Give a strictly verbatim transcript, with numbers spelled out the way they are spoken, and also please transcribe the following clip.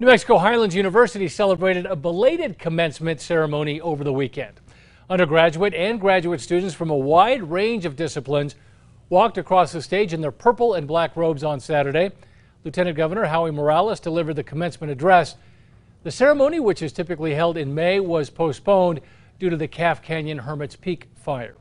New Mexico Highlands University celebrated a belated commencement ceremony over the weekend. Undergraduate and graduate students from a wide range of disciplines walked across the stage in their purple and black robes on Saturday. Lieutenant Governor Howie Morales delivered the commencement address. The ceremony, which is typically held in May, was postponed due to the Calf Canyon Hermit's Peak fire.